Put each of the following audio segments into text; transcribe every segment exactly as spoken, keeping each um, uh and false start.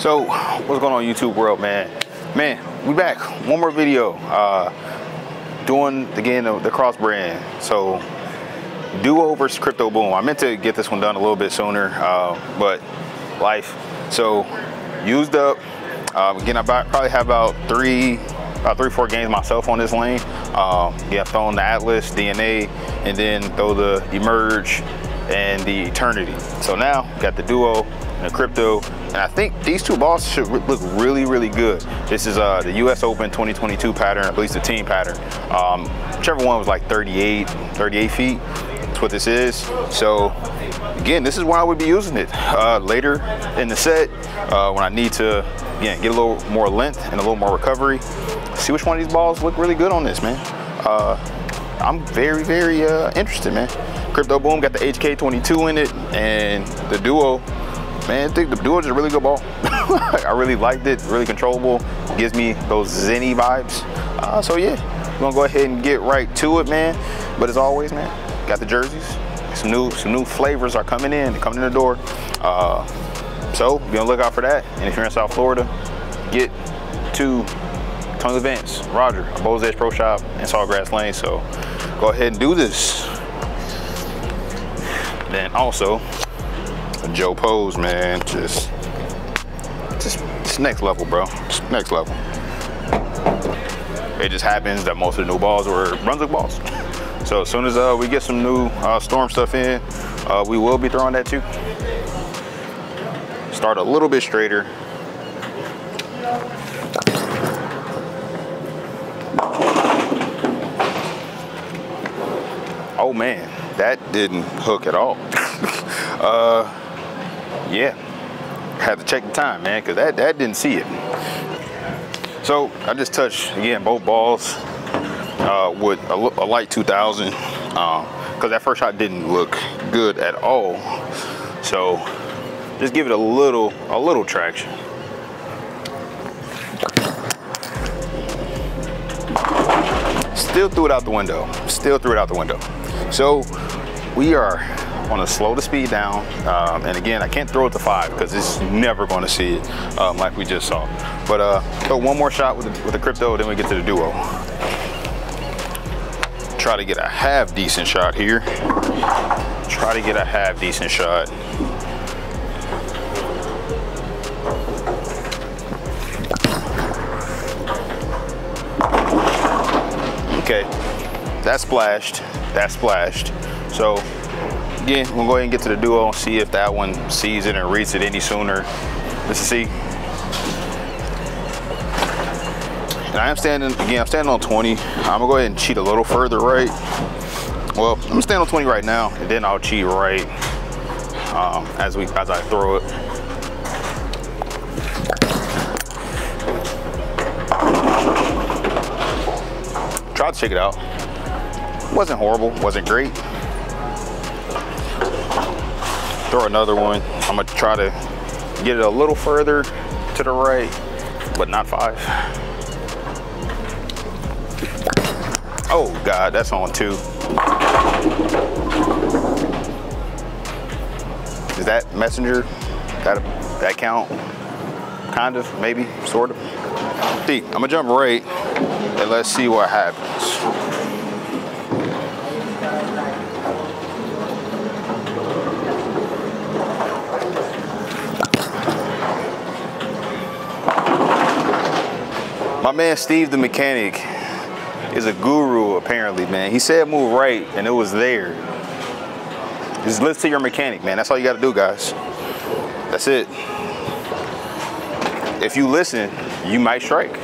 So what's going on, YouTube world, man? Man, we back. One more video. Uh, doing again the, the cross brand. So Duo versus Crypto Boom. I meant to get this one done a little bit sooner, uh, but life. So used up. Uh, again, I probably have about three, about three, four games myself on this lane. Um, yeah, throwing the Atlas D N A, and then throw the Emerge and the Eternity. So now got the Duo and the Crypto, and I think these two balls should look really, really good. This is uh, the U S Open twenty twenty-two pattern, at least the team pattern. Um, whichever one was like thirty-eight feet. That's what this is. So again, this is when I would be using it uh, later in the set uh, when I need to again, get a little more length and a little more recovery. See which one of these balls look really good on this, man. Uh, I'm very, very uh, interested, man. Crypto Boom got the H K twenty-two in it, and the Duo, man, I think the Duo is a really good ball. I really liked it, really controllable. Gives me those zenny vibes. Uh, so yeah, we're gonna go ahead and get right to it, man. But as always, man, got the jerseys. Some new, some new flavors are coming in, they're coming in the door. Uh, so be on the lookout for that. And if you're in South Florida, get to Tons of Events, Roger, Bo's Edge Pro Shop, and Sawgrass Lanes. So go ahead and do this. Then also, Joe Pose, man, just, just, it's next level, bro. It's next level. It just happens that most of the new balls were Brunswick balls. So as soon as uh, we get some new uh, Storm stuff in, uh, we will be throwing that too. Start a little bit straighter. Oh man, that didn't hook at all. uh, yeah, had to check the time, man, because that, that didn't see it. So I just touched, again, both balls uh, with a, a light two thousand, because uh, that first shot didn't look good at all. So just give it a little, a little traction. Still threw it out the window. Still threw it out the window. So we are on a slow the speed down. Um, and again, I can't throw it to five because it's never going to see it um, like we just saw. But uh, so one more shot with the, with the Crypto, then we get to the Duo. Try to get a half decent shot here. Try to get a half decent shot. Okay, that splashed, that splashed. So again, we'll go ahead and get to the Duo and see if that one sees it and reads it any sooner. Let's see. And I am standing, again, I'm standing on twenty. I'm gonna go ahead and cheat a little further, right? Well, I'm gonna stand on twenty right now, and then I'll cheat right um, as, we, as I throw it. Tried to check it out. Wasn't horrible, wasn't great. Throw another one. I'm gonna try to get it a little further to the right, but not five. Oh God, that's on two. Is that messenger? That, that count? Kind of, maybe, sort of. See, I'm gonna jump right. And let's see what happens. My man Steve the mechanic is a guru apparently, man. He said move right and it was there. Just listen to your mechanic, man. That's all you gotta do, guys. That's it. If you listen, you might strike.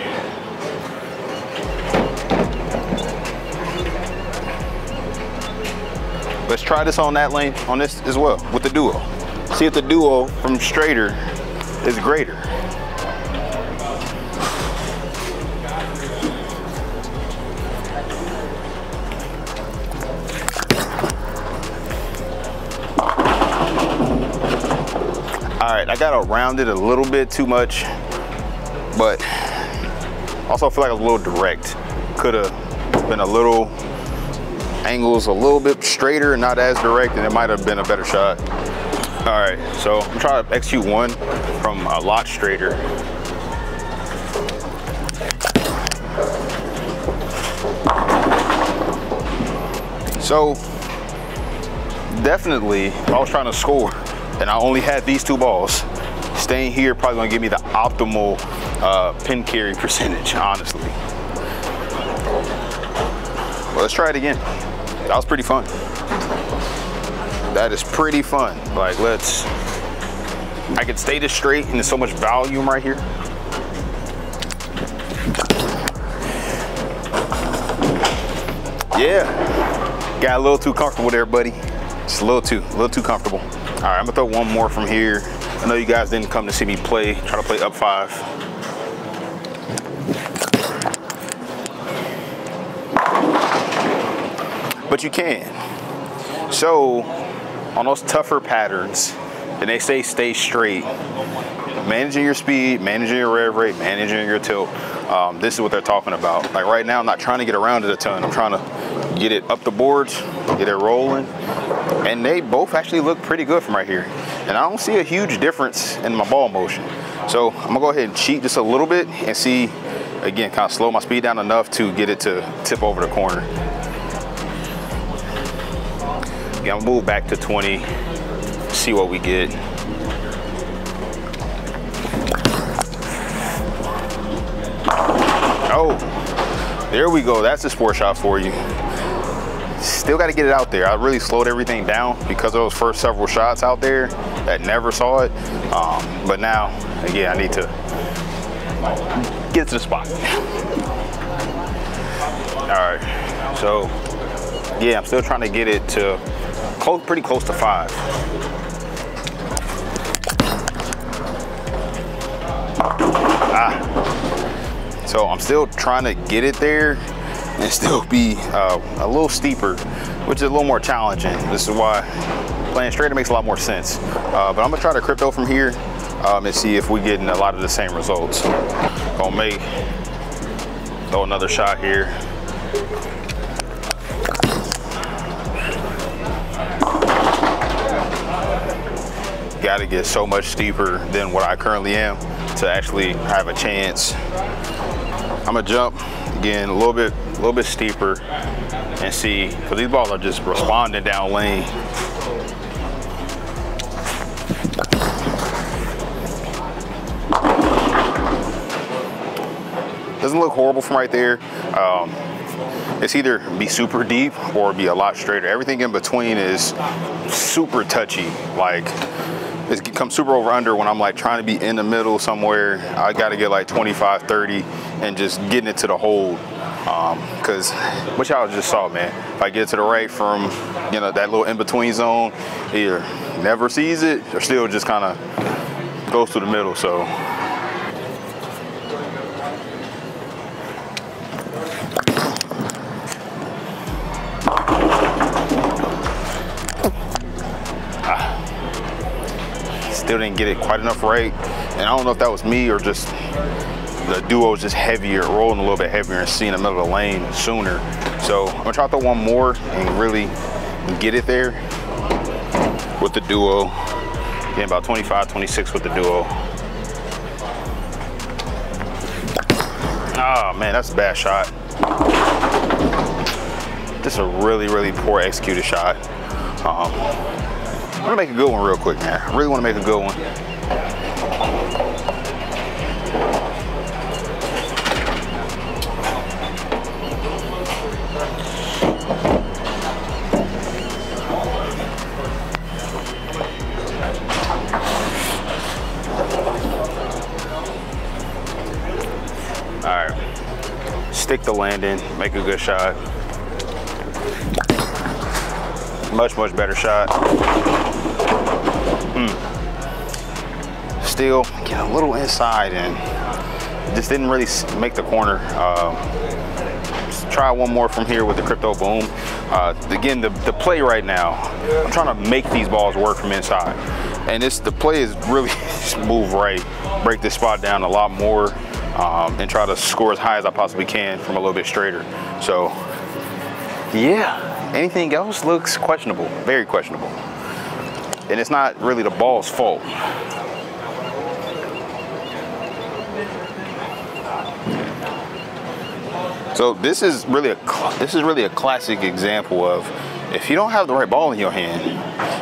Let's try this on that lane, on this as well, with the Duo. See if the Duo from straighter is greater. All right, I got around it a little bit too much, but also I feel like I was a little direct. Could have been a little, angles a little bit straighter and not as direct, and it might have been a better shot. All right, so I'm trying to execute one from a lot straighter. So definitely, if I was trying to score and I only had these two balls, staying here probably gonna give me the optimal uh, pin carry percentage, honestly. Well, let's try it again. That was pretty fun. That is pretty fun. Like, let's, I can stay this straight and there's so much volume right here. Yeah, got a little too comfortable there, buddy. Just a little too, a little too comfortable. All right, I'm gonna throw one more from here. I know you guys didn't come to see me play, try to play up five. But you can. So on those tougher patterns, and they say stay straight, managing your speed, managing your rev rate, managing your tilt. Um, this is what they're talking about. Like right now, I'm not trying to get around it a ton. I'm trying to get it up the boards, get it rolling. And they both actually look pretty good from right here. And I don't see a huge difference in my ball motion. So I'm gonna go ahead and cheat just a little bit and see, again, kind of slow my speed down enough to get it to tip over the corner. Yeah, I'm gonna move back to twenty, see what we get. Oh, there we go. That's a sport shot for you. Still got to get it out there. I really slowed everything down because of those first several shots out there that never saw it. Um, but now, again, I need to get to the spot. All right. So, yeah, I'm still trying to get it to close, pretty close to five. Ah. So I'm still trying to get it there and still be uh, a little steeper, which is a little more challenging. This is why playing straighter makes a lot more sense. Uh, but I'm gonna try to crypto from here um, and see if we're getting a lot of the same results. Gonna make, throw another shot here. Gotta get so much steeper than what I currently am to actually have a chance. I'm gonna jump again a little bit, a little bit steeper, and see. Cause these balls are just responding down lane. Doesn't look horrible from right there. Um, it's either be super deep or be a lot straighter. Everything in between is super touchy. Like, it's come super over under when I'm like trying to be in the middle somewhere. I got to get like twenty-five, thirty and just getting it to the hold. Um, Cause which y'all just saw, man, if I get to the right from, you know, that little in-between zone, either never sees it or still just kind of goes to the middle. So still didn't get it quite enough right. And I don't know if that was me or just the duo is just heavier, rolling a little bit heavier and seeing the middle of the lane sooner. So I'm gonna try to throw one more and really get it there with the duo. Getting about twenty-five, twenty-six with the duo. Ah, man, that's a bad shot. Just a really, really poor executed shot. Um, I'm gonna make a good one real quick, man. I really wanna make a good one. All right, stick the landing, make a good shot. Much, much better shot. Mm. Still get a little inside and just didn't really make the corner. Uh, try one more from here with the Crypto Boom. Uh, again, the, the play right now, I'm trying to make these balls work from inside. And it's, the play is really just move right, break this spot down a lot more um, and try to score as high as I possibly can from a little bit straighter. So yeah, anything else looks questionable, very questionable. and it's not really the ball's fault. So this is really a this is really a classic example of, if you don't have the right ball in your hand,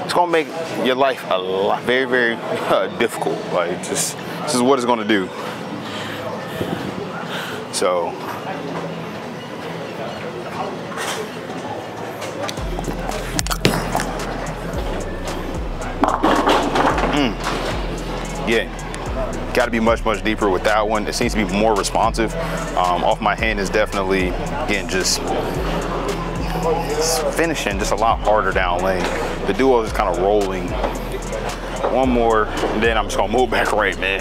it's gonna make your life a lot very very uh, difficult. Like just this is what it's gonna do. So. Mm. Yeah, got to be much, much deeper with that one. It seems to be more responsive. Um, off my hand is definitely, again, just finishing just a lot harder down lane. The duo is kind of rolling. One more, and then I'm just going to move back right, man.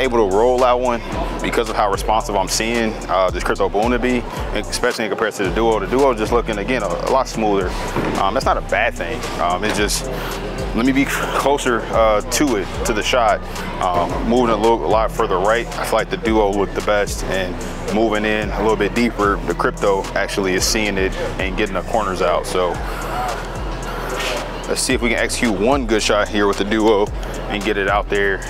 Able to roll that one because of how responsive I'm seeing uh, this Crypto Boom to be, especially in comparison to the Duo. The Duo just looking, again, a, a lot smoother. Um, that's not a bad thing. Um, it's just, let me be closer uh, to it, to the shot. Um, moving a, little, a lot further right, I feel like the Duo looked the best, and moving in a little bit deeper, the Crypto actually is seeing it and getting the corners out. So let's see if we can execute one good shot here with the Duo and get it out there.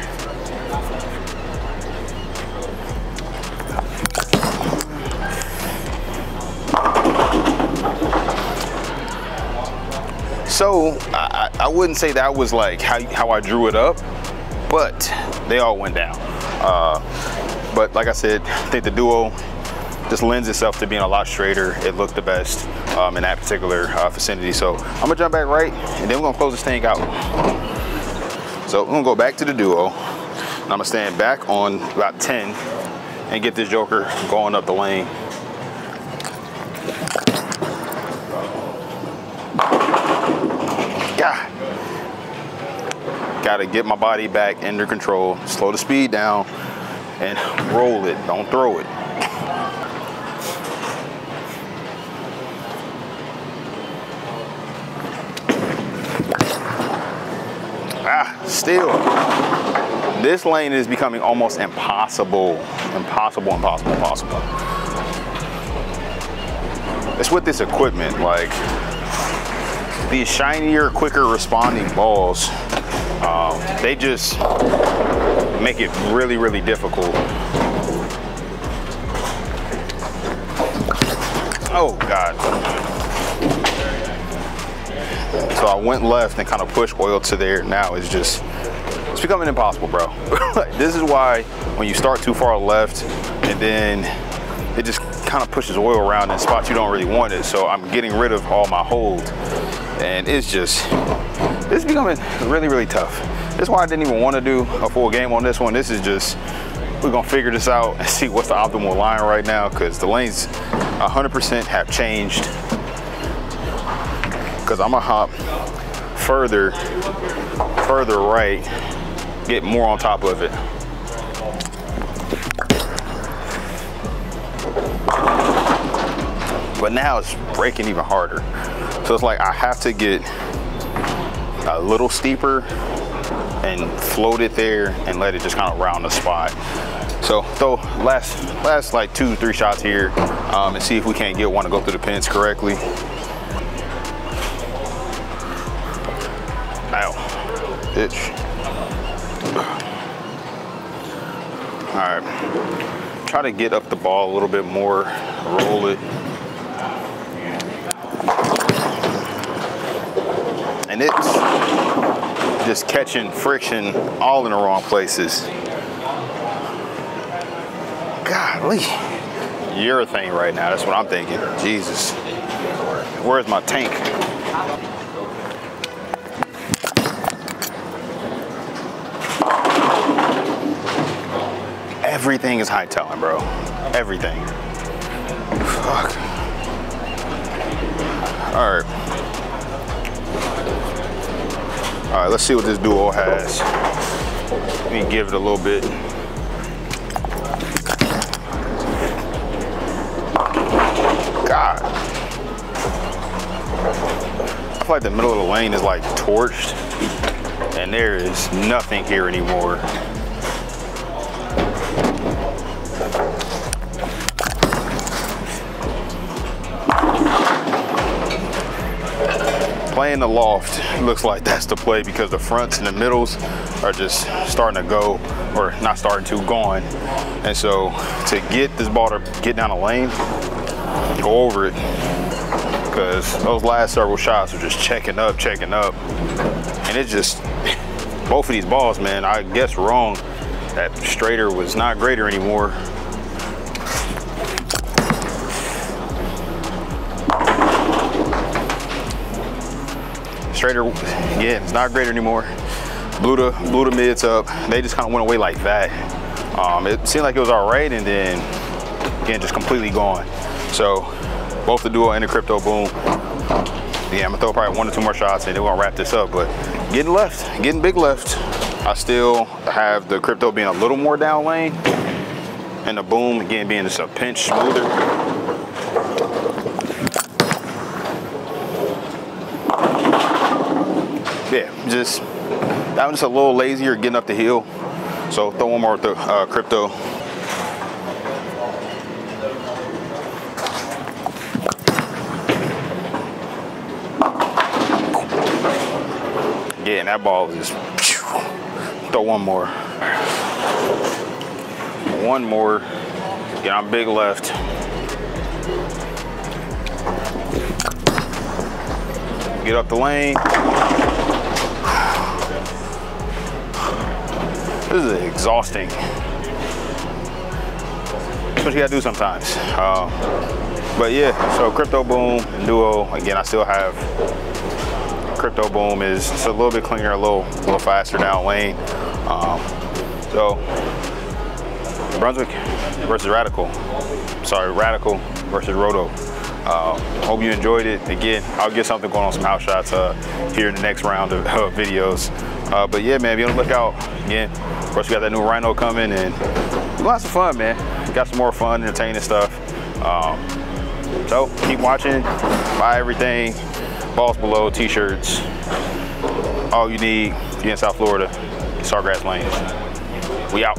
So I, I wouldn't say that was like how, how I drew it up, but they all went down. Uh, but like I said, I think the Duo just lends itself to being a lot straighter. It looked the best um, in that particular uh, vicinity. So I'm gonna jump back right, and then we're gonna close this thing out. So we're gonna go back to the Duo, and I'm gonna stand back on about ten and get this joker going up the lane. Yeah. Gotta get my body back under control, slow the speed down, and roll it, don't throw it. Ah, still. This lane is becoming almost impossible. Impossible, impossible, impossible. It's with this equipment, like, these shinier, quicker responding balls, um, they just make it really, really difficult. Oh, God. So I went left and kind of pushed oil to there. Now it's just, it's becoming impossible, bro. This is why when you start too far left and then it just kind of pushes oil around in spots you don't really want it. So I'm getting rid of all my hold. And it's just, it's becoming really, really tough. That's why I didn't even want to do a full game on this one. This is just, we're gonna figure this out and see what's the optimal line right now, because the lanes one hundred percent have changed. Because I'm gonna hop further, further right, get more on top of it. But now it's breaking even harder. So it's like I have to get a little steeper and float it there and let it just kind of round the spot. So, so last, last like two, three shots here um, and see if we can't get one to go through the pins correctly. Ow, itch. All right, try to get up the ball a little bit more, roll it. And it's just catching friction all in the wrong places. Golly, you're a thing right now. That's what I'm thinking. Jesus, where's my tank? Everything is hightailing, bro. Everything. Fuck. All right. All right, let's see what this duo has. Let me give it a little bit. God. I feel like the middle of the lane is like torched, and there is nothing here anymore. Playing the loft looks like that's the play because the fronts and the middles are just starting to go, or not starting to, gone. And so to get this ball to get down the lane, go over it, because those last several shots are just checking up, checking up. And it's just, both of these balls, man, I guess wrong. That straighter was not greater anymore. Straighter, yeah, it's not greater anymore. Blew the, blew the mids up. They just kind of went away like that. Um, it seemed like it was all right, and then, again, just completely gone. So, both the Duo and the Crypto Boom. Yeah, I'm gonna throw probably one or two more shots, and they're gonna wrap this up, but getting left, getting big left. I still have the Crypto being a little more down lane, and the Boom, again, being just a pinch smoother. Yeah, just, that was just a little lazier getting up the hill. So throw one more with the uh, Crypto. Yeah, and that ball was just, throw one more. One more, yeah, I'm big left. Get up the lane. This is exhausting. That's what you gotta do sometimes. Um, but yeah, so Crypto Boom and Duo, again, I still have Crypto Boom is it's a little bit cleaner, a little, a little faster down lane. Um, so Brunswick versus Radical. Sorry, Radical versus Roto. Uh, hope you enjoyed it. Again, I'll get something going on, some house shots uh, here in the next round of uh, videos. Uh, but yeah, man, be on the lookout. Again, of course, we got that new Rhino coming, and lots of fun, man. Got some more fun, entertaining stuff. Um, so keep watching, buy everything, balls below, t-shirts, all you need. If you're in South Florida, Sawgrass Lanes. We out.